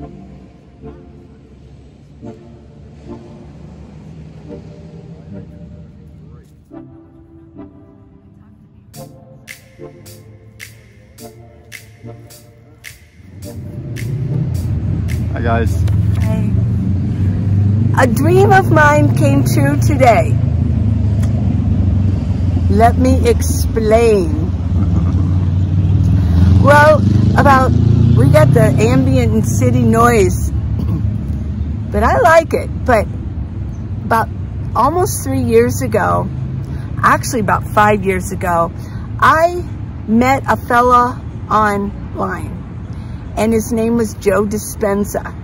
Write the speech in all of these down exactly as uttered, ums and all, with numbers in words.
Hi guys. Hey. A dream of mine came true today. Let me explain. Well, about, we got the ambient and city noise, but I like it. But about almost three years ago, actually about five years ago, I met a fella online, and his name was Joe Dispenza.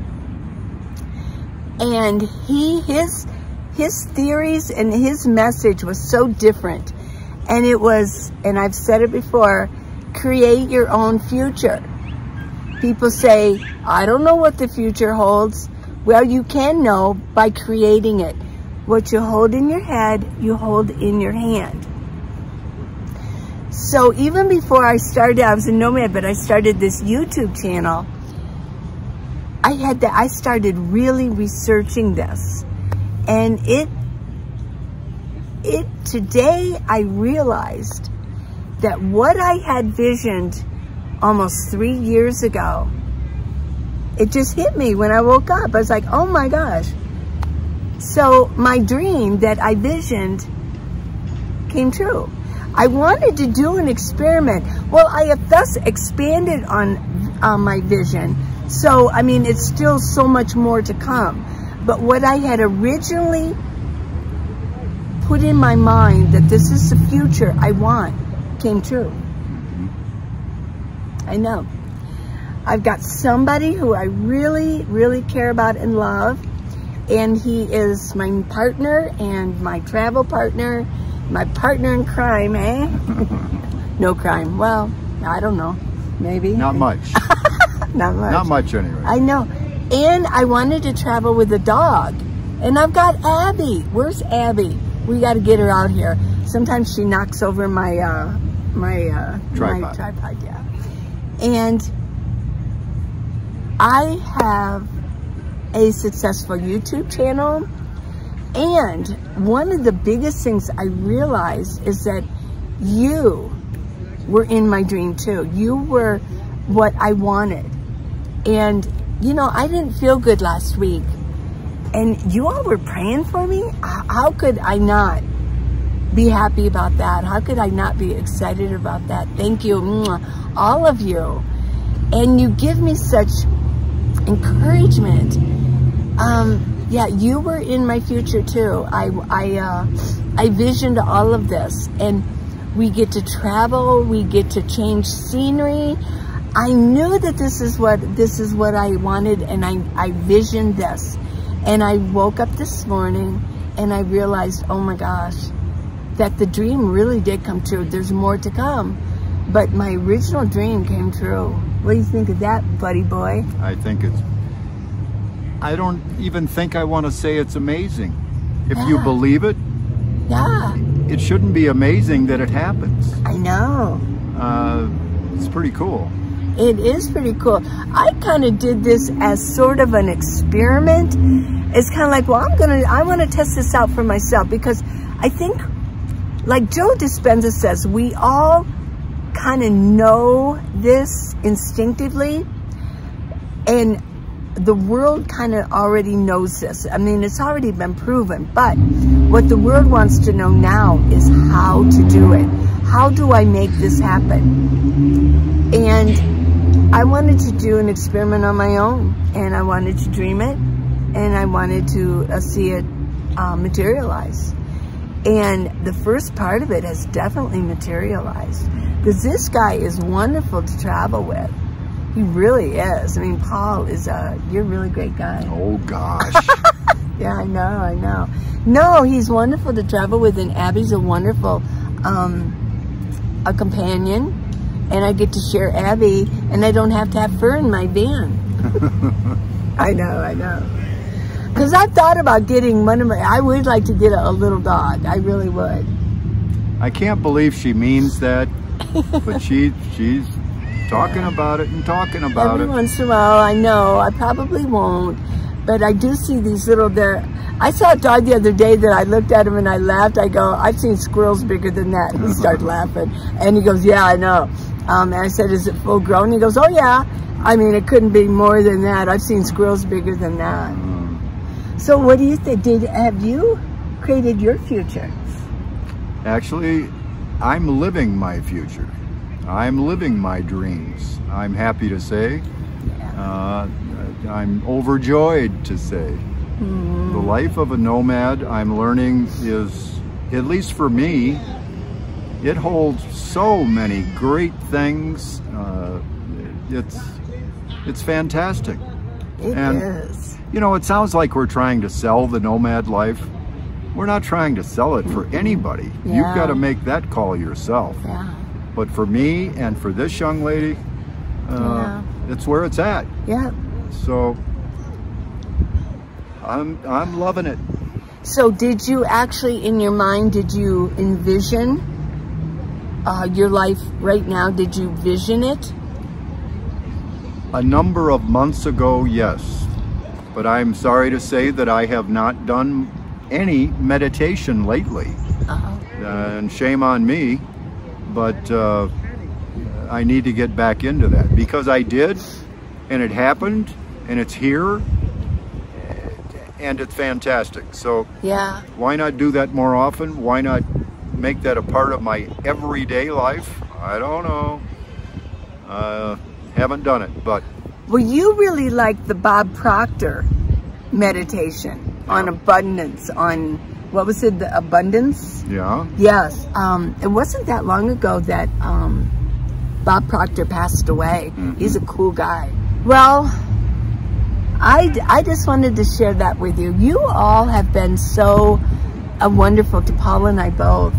And he, his, his theories and his message was so different. And it was, and I've said it before, create your own future. People say, I don't know what the future holds. Well, you can know by creating it. What you hold in your head, you hold in your hand. So even before I started, I was a nomad, but I started this YouTube channel. I had that, I started really researching this. And it, it, today I realized that what I had visioned almost three years ago, it just hit me when I woke up. I was like, oh my gosh. So my dream that I visioned came true. I wanted to do an experiment. Well, I have thus expanded on uh, my vision. So, I mean, it's still so much more to come. But what I had originally put in my mind that this is the future I want, came true. I know. I've got somebody who I really, really care about and love, and he is my partner and my travel partner, my partner in crime, eh? No crime. Well, I don't know. Maybe. Not much. Not much. Not much anyway. I know. And I wanted to travel with a dog, and I've got Abby. Where's Abby? We got to get her out here. Sometimes she knocks over my uh, my, uh, tripod. my tripod, yeah. And I have a successful YouTube channel. And one of the biggest things I realized is that you were in my dream too. You were what I wanted. And, you know, I didn't feel good last week. And you all were praying for me. How could I not be happy about that? How could I not be excited about that? Thank you, all of you. And you give me such encouragement. Um, yeah, you were in my future too. I, I, uh, I visioned all of this, and we get to travel, we get to change scenery. I knew that this is what, this is what I wanted, and I, I visioned this. And I woke up this morning and I realized, oh my gosh, that the dream really did come true. There's more to come, but my original dream came true. What do you think of that, buddy boy? I think it's, I don't even think I want to say it's amazing. If yeah. you believe it, yeah, it shouldn't be amazing that it happens. I know. Uh, it's pretty cool. It is pretty cool. I kind of did this as sort of an experiment. It's kind of like, well, I'm gonna, I want to test this out for myself, because I think, like Joe Dispenza says, we all kind of know this instinctively, and the world kind of already knows this. I mean, it's already been proven, but what the world wants to know now is how to do it. How do I make this happen? And I wanted to do an experiment on my own, and I wanted to dream it, and I wanted to uh, see it uh, materialize. And the first part of it has definitely materialized, because this guy is wonderful to travel with. He really is. I mean, Paul is a, you're a really great guy. Oh gosh. Yeah, I know, I know. No, he's wonderful to travel with, and Abby's a wonderful, um, a companion. And I get to share Abby, and I don't have to have fur in my van. I know, I know. Because I've thought about getting one of my, I would like to get a, a little dog. I really would. I can't believe she means that, but she, she's talking about it and talking about Every it. Every once in a while, I know, I probably won't, but I do see these little, there. I saw a dog the other day that I looked at him and I laughed. I go, I've seen squirrels bigger than that. And he started laughing. And he goes, yeah, I know. Um, and I said, is it full grown? And he goes, oh yeah. I mean, it couldn't be more than that. I've seen squirrels bigger than that. So what do you think? Did, have you created your future? Actually, I'm living my future. I'm living my dreams. I'm happy to say. Yeah. Uh, I'm overjoyed to say. Mm. The life of a nomad, I'm learning, is, at least for me, it holds so many great things. Uh, it's, it's fantastic. It and, is. You know, it sounds like we're trying to sell the nomad life. We're not trying to sell it for anybody. Yeah. You've got to make that call yourself. Yeah. But for me and for this young lady, uh, yeah. it's where it's at. Yeah. So I'm, I'm loving it. So did you actually, in your mind, did you envision uh, your life right now? Did you vision it? A number of months ago, yes. But I'm sorry to say that I have not done any meditation lately. Uh-oh. Uh, and shame on me, but uh, I need to get back into that, because I did, and it happened, and it's here, and it's fantastic. So yeah, why not do that more often? Why not make that a part of my everyday life? I don't know. Uh, haven't done it, but. Well, you really like the Bob Proctor meditation on abundance, on, what was it, the abundance? Yeah. Yes. Um, it wasn't that long ago that um, Bob Proctor passed away. Mm-hmm. He's a cool guy. Well, I, I just wanted to share that with you. You all have been so uh, wonderful to Paul and I both.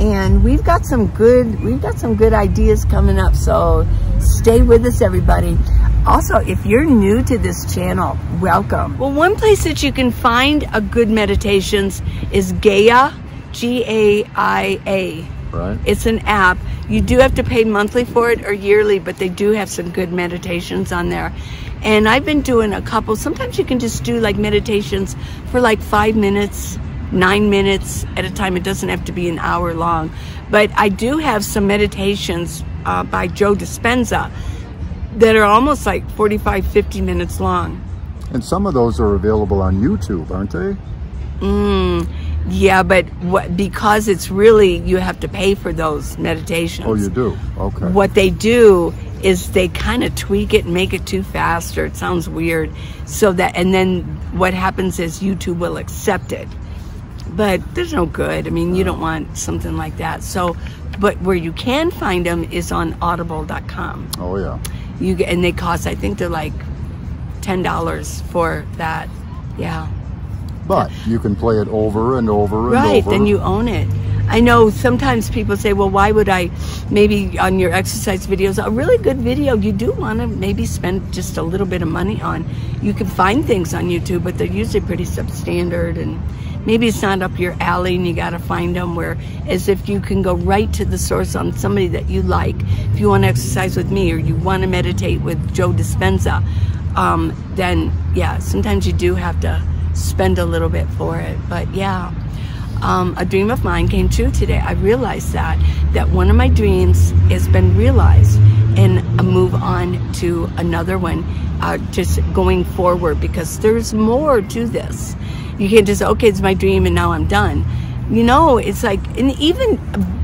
And we've got some good, we've got some good ideas coming up. So stay with us, everybody. Also, if you're new to this channel, welcome. Well, one place that you can find a good meditations is Gaia, G A I A. Right. It's an app. You do have to pay monthly for it or yearly, but they do have some good meditations on there. And I've been doing a couple. Sometimes you can just do like meditations for like five minutes. Nine minutes at a time. It doesn't have to be an hour long. But I do have some meditations uh, by Joe Dispenza that are almost like forty-five, fifty minutes long. And some of those are available on YouTube, aren't they? Mm, yeah, but what, because it's really, you have to pay for those meditations. Oh, you do? Okay. What they do is they kind of tweak it and make it too fast, or it sounds weird. So that, and then what happens is YouTube will accept it. But there's no good. I mean, you don't want something like that. So, but where you can find them is on audible dot com. Oh, yeah. You get, and they cost, I think they're like ten dollars for that. Yeah. But you can play it over and over and right, over. Right, then you own it. I know sometimes people say, well, why would I, maybe on your exercise videos, a really good video you do want to maybe spend just a little bit of money on. You can find things on YouTube, but they're usually pretty substandard, and maybe it's not up your alley, and you got to find them where, as if you can go right to the source on somebody that you like. If you want to exercise with me, or you want to meditate with Joe Dispenza, um, then yeah, sometimes you do have to spend a little bit for it, but yeah. Um, a dream of mine came true today. I realized that, that one of my dreams has been realized, and I move on to another one, uh, just going forward, because there's more to this. You can't just, okay, it's my dream and now I'm done. You know, it's like, and even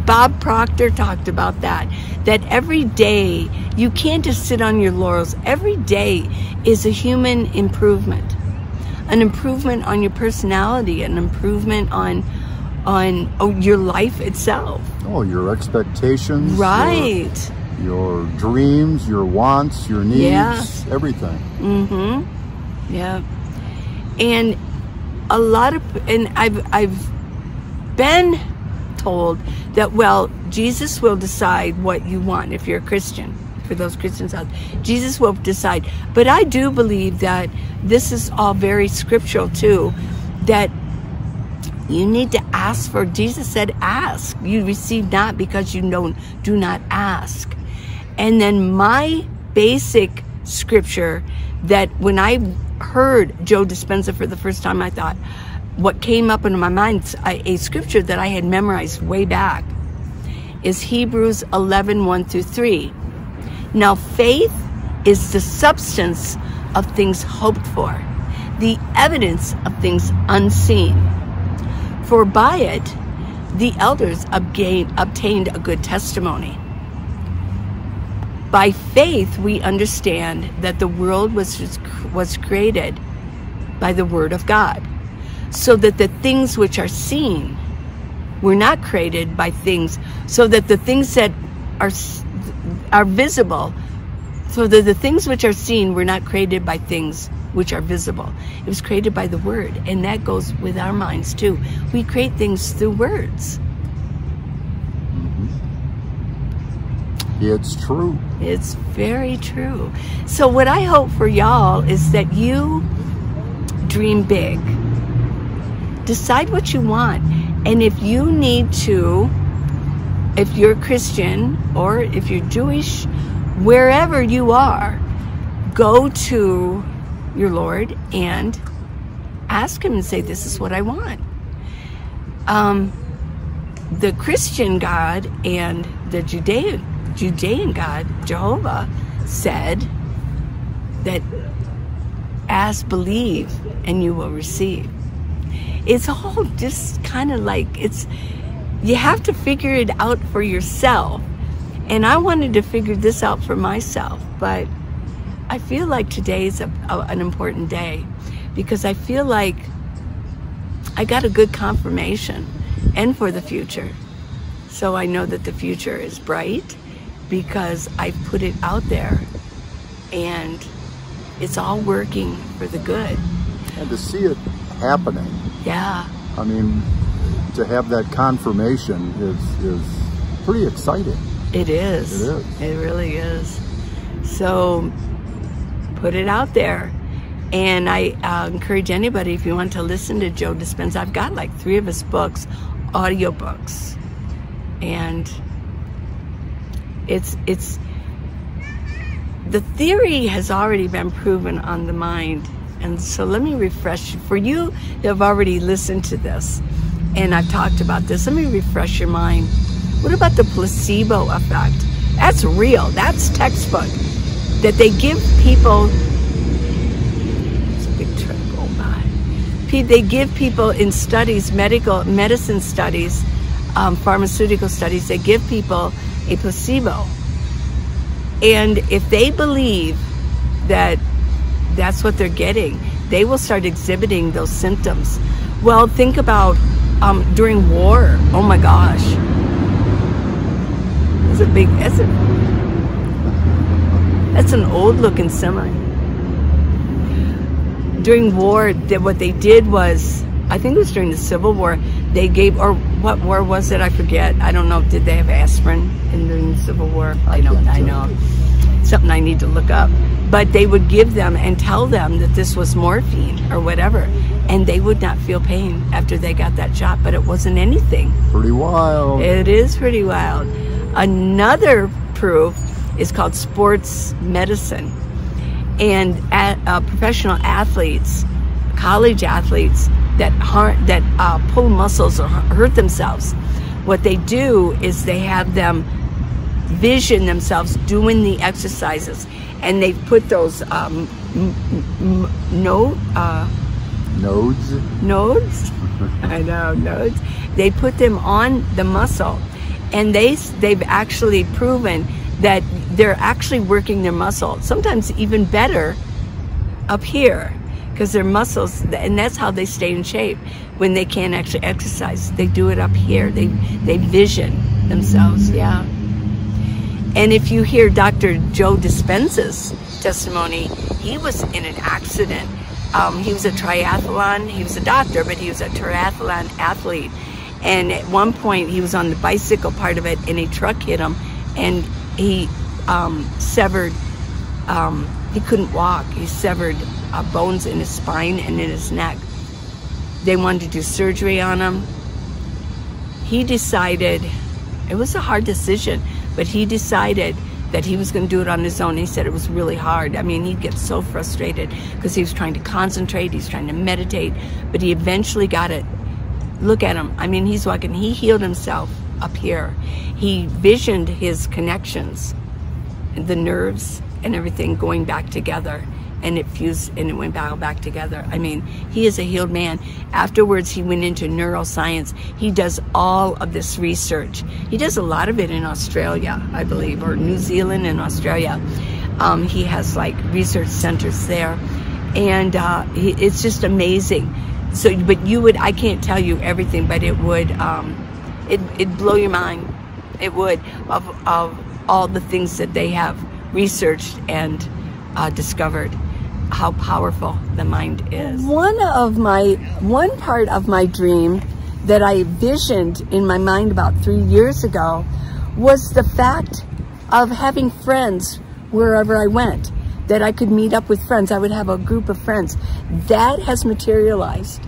Bob Proctor talked about that, that every day, you can't just sit on your laurels. Every day is a human improvement, an improvement on your personality, an improvement on on oh, your life itself. Oh, your expectations. Right. Your, your dreams, your wants, your needs, yes. Everything. Mm-hmm. Yeah. And a lot of, and I've, I've been told that, well, Jesus will decide what you want if you're a Christian. For those Christians out there, Jesus will decide. But I do believe that this is all very scriptural too, that you need to ask for, Jesus said, ask, you receive not because you don't, do not ask. And then my basic scripture that when I heard Joe Dispenza for the first time, I thought, what came up into my mind, a scripture that I had memorized way back, is Hebrews eleven, one through three. Now faith is the substance of things hoped for, the evidence of things unseen. For by it, the elders obgain, obtained a good testimony. By faith, we understand that the world was, just, was created by the word of God, so that the things which are seen were not created by things, so that the things that are, are visible, so that the things which are seen were not created by things which are visible. It was created by the word, and that goes with our minds too. We create things through words. It's true. It's very true. So what I hope for y'all is that you dream big. Decide what you want. And if you need to, if you're Christian or if you're Jewish, wherever you are, go to your Lord and ask him and say, this is what I want. Um, the Christian God and the Judean, Judean God, Jehovah, said that ask, believe, and you will receive. It's all just kind of like, it's, you have to figure it out for yourself. And I wanted to figure this out for myself, but I feel like today is a, a, an important day, because I feel like I got a good confirmation, and for the future. So I know that the future is bright because I put it out there, and it's all working for the good. And to see it happening. Yeah. I mean, to have that confirmation is, is pretty exciting. It is. It is. It really is. So put it out there. And I uh, encourage anybody, if you want to listen to Joe Dispenza, I've got like three of his books, audiobooks. And it's, it's, the theory has already been proven on the mind. And so let me refresh, for you that have already listened to this, and I've talked about this, let me refresh your mind. What about the placebo effect? That's real, that's textbook. That they give people, there's a big truck going by. They give people in studies, medical, medicine studies, Um, pharmaceutical studies, they give people a placebo, and if they believe that that's what they're getting, they will start exhibiting those symptoms. Well, think about um, during war. Oh my gosh, that's a big, that's, a, that's an old looking semi. During war, that what they did was, I think it was during the Civil War, they gave, or what war was it? I forget. I don't know. Did they have aspirin in the Civil War? I don't, I know. Something I need to look up. But they would give them and tell them that this was morphine or whatever, and they would not feel pain after they got that shot, but it wasn't anything. Pretty wild. It is pretty wild. Another proof is called sports medicine. And at, uh, professional athletes, college athletes, that harm, that uh, pull muscles or hurt themselves, what they do is they have them vision themselves doing the exercises, and they put those um, m m no, uh, nodes, nodes, I know, nodes, they put them on the muscle, and they, they've actually proven that they're actually working their muscle, sometimes even better up here, because their muscles, and that's how they stay in shape when they can't actually exercise. They do it up here. They, they vision themselves, yeah. And if you hear Doctor Joe Dispenza's testimony, he was in an accident. Um, he was a triathlon, he was a doctor, but he was a triathlon athlete. And at one point he was on the bicycle part of it, and a truck hit him, and he um, severed, um, he couldn't walk, he severed Uh, bones in his spine and in his neck. They wanted to do surgery on him. He decided, it was a hard decision, but he decided that he was going to do it on his own. He said it was really hard. I mean, he'd get so frustrated because he was trying to concentrate, he's trying to meditate, but he eventually got it. Look at him. I mean, he's walking. He healed himself up here. He visioned his connections, the nerves and everything going back together, and it fused and it went all back together. I mean, he is a healed man. Afterwards, he went into neuroscience. He does all of this research. He does a lot of it in Australia, I believe, or New Zealand and Australia. Um, he has like research centers there, and uh, he, it's just amazing. So, but you would, I can't tell you everything, but it would, um, it, it'd blow your mind. It would, of, of all the things that they have researched and uh, discovered, how powerful the mind is. One of my, one part of my dream that I visioned in my mind about three years ago was the fact of having friends wherever I went, that I could meet up with friends. I would have a group of friends. That has materialized.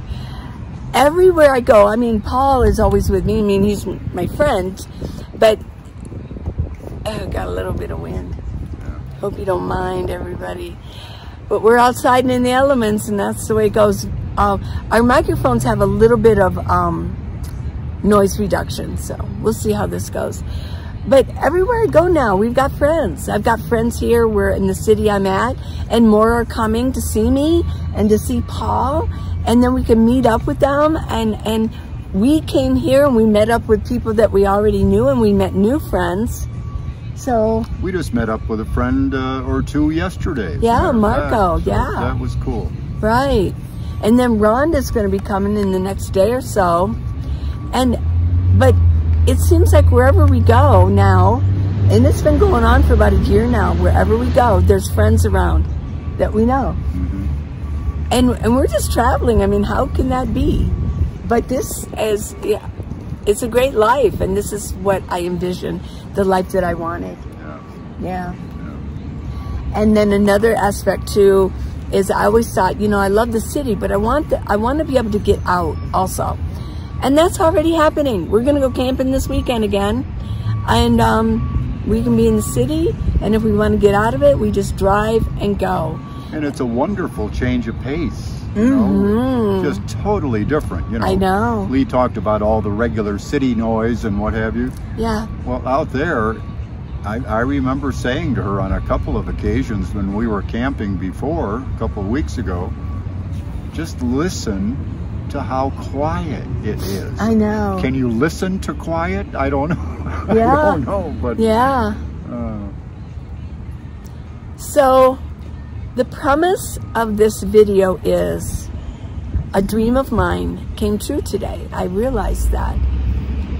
Everywhere I go, I mean, Paul is always with me. I mean, he's my friend, but I got a little bit of wind. Hope you don't mind, everybody. But we're outside and in the elements, and that's the way it goes. Uh, our microphones have a little bit of um, noise reduction, so we'll see how this goes. But everywhere I go now, we've got friends. I've got friends here. We're in the city I'm at, and more are coming to see me and to see Paul, and then we can meet up with them. And, and we came here and we met up with people that we already knew, and we met new friends. So we just met up with a friend uh, or two yesterday. Yeah, Marco, so yeah. That was cool. Right. And then Rhonda's going to be coming in the next day or so. And, but it seems like wherever we go now, and it's been going on for about a year now, wherever we go, there's friends around that we know. Mm-hmm. And, and we're just traveling. I mean, how can that be? But this is, yeah, it's a great life, and this is what I envisioned, the life that I wanted. Yeah. Yeah. Yeah. And then another aspect too is I always thought, you know, I love the city, but I want the, I want to be able to get out also. And that's already happening. We're gonna go camping this weekend again. And um, we can be in the city, and if we want to get out of it, we just drive and go. And it's a wonderful change of pace. You know, mm-hmm. Just totally different, you know. I know. Lee talked about all the regular city noise and what have you. Yeah. Well, out there, I, I remember saying to her on a couple of occasions when we were camping before, a couple of weeks ago, just listen to how quiet it is. I know. Can you listen to quiet? I don't know. Yeah. I don't know, but... Yeah. Uh, so... The premise of this video is a dream of mine came true today. I realized that.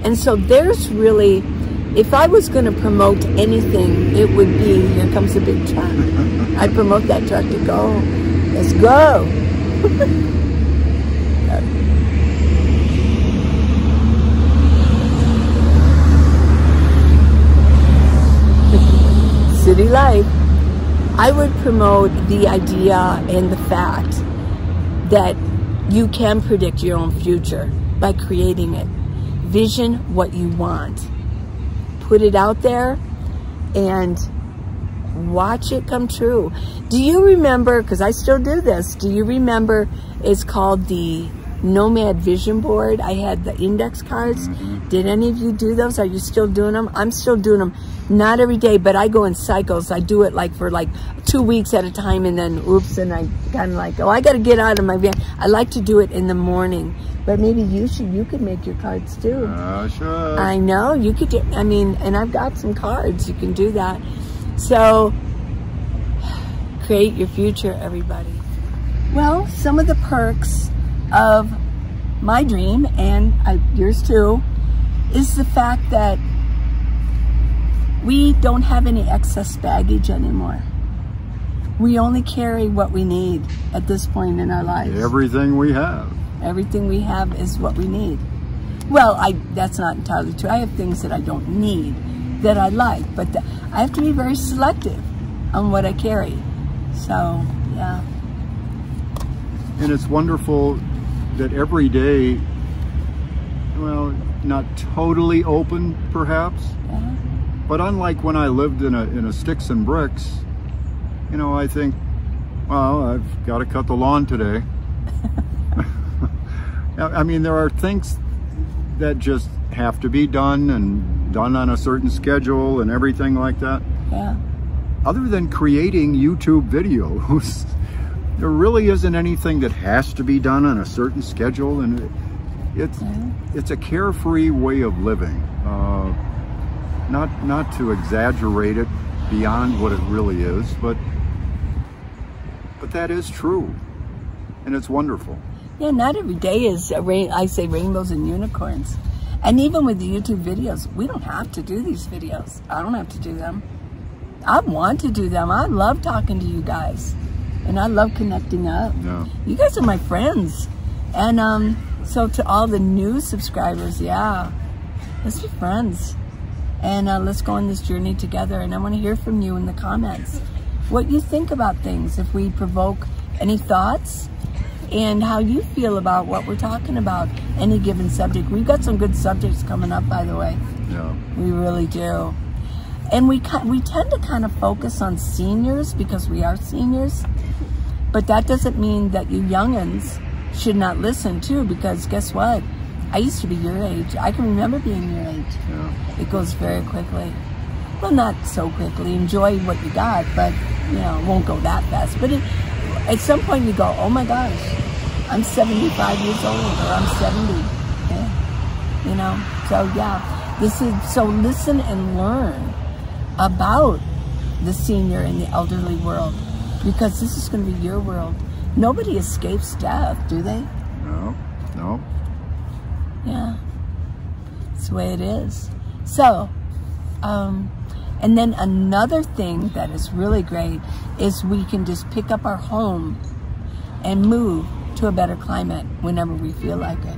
And so there's really, if I was going to promote anything, it would be, here comes a big truck. I promote that truck to go. Let's go. City life. I would promote the idea and the fact that you can predict your own future by creating it. Vision what you want. Put it out there and watch it come true. Do you remember, because I still do this, do you remember it's called the Nomad Vision Board? I had the index cards. Mm-hmm. Did any of you do those? Are you still doing them? I'm still doing them. Not every day, but I go in cycles. I do it like for like two weeks at a time, and then oops, and I kind of like, oh, I got to get out of my van. I like to do it in the morning, but maybe you should, you could make your cards too. Uh, sure. I know you could do, I mean, and I've got some cards. You can do that. So create your future, everybody. Well, some of the perks of my dream, and I, yours too, is the fact that we don't have any excess baggage anymore. We only carry what we need at this point in our lives. Everything we have. Everything we have is what we need. Well, I that's not entirely true. I have things that I don't need that I like, but the, I have to be very selective on what I carry. So, yeah. And it's wonderful that every day, well, not totally open perhaps, uh-huh. But unlike when I lived in a, in a sticks and bricks, you know, I think, well, I've got to cut the lawn today. I mean, there are things that just have to be done and done on a certain schedule and everything like that. Yeah. Other than creating YouTube videos, there really isn't anything that has to be done on a certain schedule, and it, it's yeah. it's a carefree way of living. Uh, not not to exaggerate it beyond what it really is, but but that is true, and it's wonderful. Yeah, not every day is, a rain, I say, rainbows and unicorns. And even with the YouTube videos, we don't have to do these videos. I don't have to do them. I want to do them. I love talking to you guys. And I love connecting up. Yeah. You guys are my friends. And um, so to all the new subscribers, yeah, let's be friends. And uh, let's go on this journey together. And I want to hear from you in the comments what you think about things, if we provoke any thoughts, and how you feel about what we're talking about, any given subject. We've got some good subjects coming up, by the way. Yeah. We really do. And we, we tend to kind of focus on seniors because we are seniors, but that doesn't mean that you youngins should not listen too, because guess what? I used to be your age. I can remember being your age. Yeah. It goes very quickly. Well, not so quickly. Enjoy what you got, but you know, it won't go that fast. But it, at some point you go, oh my gosh, I'm seventy-five years old, or I'm seventy, yeah. You know? So yeah, this is, so listen and learn about the senior and the elderly world, because this is going to be your world. Nobody escapes death, do they? No, no. Yeah, it's the way it is. So, um, and then another thing that is really great is we can just pick up our home and move to a better climate whenever we feel like it.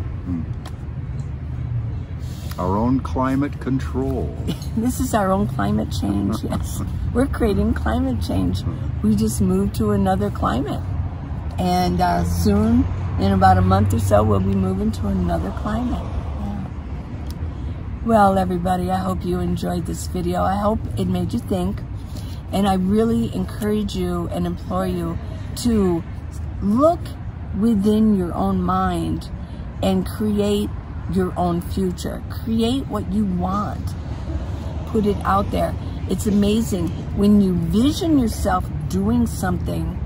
Our own climate control. This is our own climate change, yes. We're creating climate change. We just moved to another climate. And uh, soon, in about a month or so, we'll be moving to another climate. Yeah. Well, everybody, I hope you enjoyed this video. I hope it made you think. And I really encourage you and implore you to look within your own mind and create your own future. Create what you want. Put it out there. It's amazing. When you vision yourself doing something,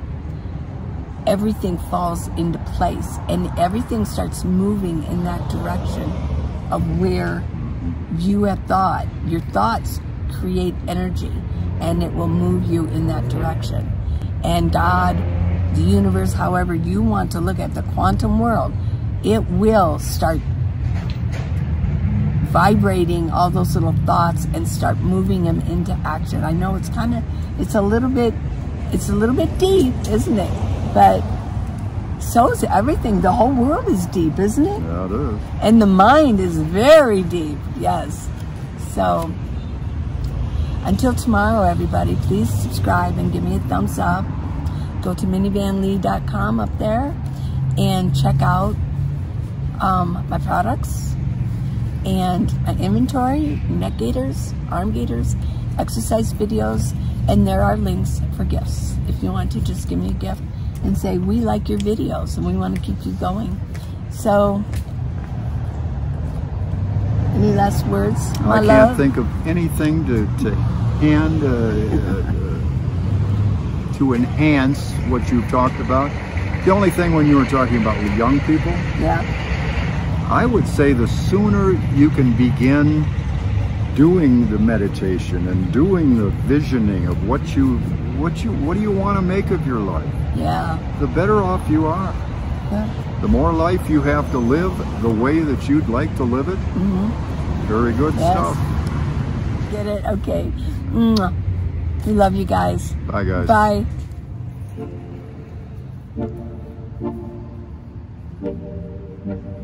everything falls into place and everything starts moving in that direction of where you have thought. Your thoughts create energy and it will move you in that direction. And God, the universe, however you want to look at the quantum world, it will start vibrating all those little thoughts and start moving them into action. I know it's kind of, it's a little bit, it's a little bit deep, isn't it? But so is everything. The whole world is deep, isn't it? Yeah, it is. And the mind is very deep, yes. So until tomorrow, everybody, please subscribe and give me a thumbs up. Go to minivan lee dot com up there and check out um, my products. And my inventory, neck gaiters, arm gaiters, exercise videos, and there are links for gifts. If you want to, just give me a gift and say, we like your videos and we want to keep you going. So, any last words, my love? I can't think of anything to, to hand, uh, uh, to enhance what you've talked about. The only thing when you were talking about with young people, yeah. I would say the sooner you can begin doing the meditation and doing the visioning of what you what you what do you want to make of your life, yeah, the better off you are. Yeah. The more life you have to live the way that you'd like to live it. Mm-hmm. Very good. Yes. Stuff. Get it? Okay. Mm-hmm. We love you guys. Bye guys. Bye. Bye.